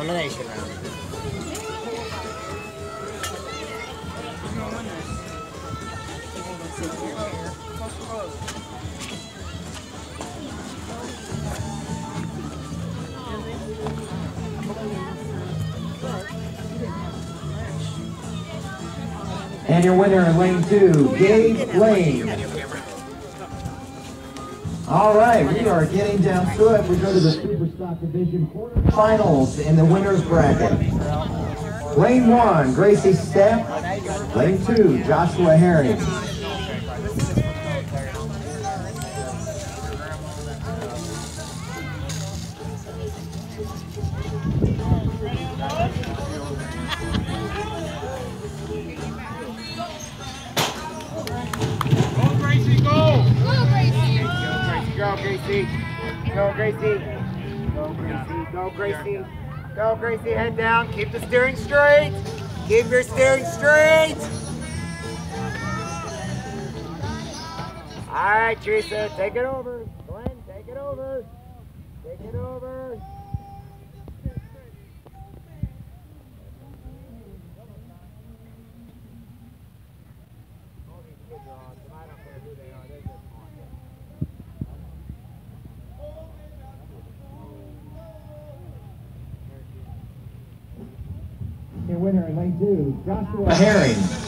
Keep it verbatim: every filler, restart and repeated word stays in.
elimination round. And your winner in lane two, Gabe Lane. All right, we are getting down to it. We go to the Superstock Division quarterfinals in the winner's bracket. Lane one, Gracie Stepp. Lane two, Joshua Herring. Go Gracie, go Gracie, go Gracie, go Gracie, head down, keep the steering straight, keep your steering straight. All right, Teresa, take it over, Glenn, take it over, take it over. Winner in lane two, Joshua Herring.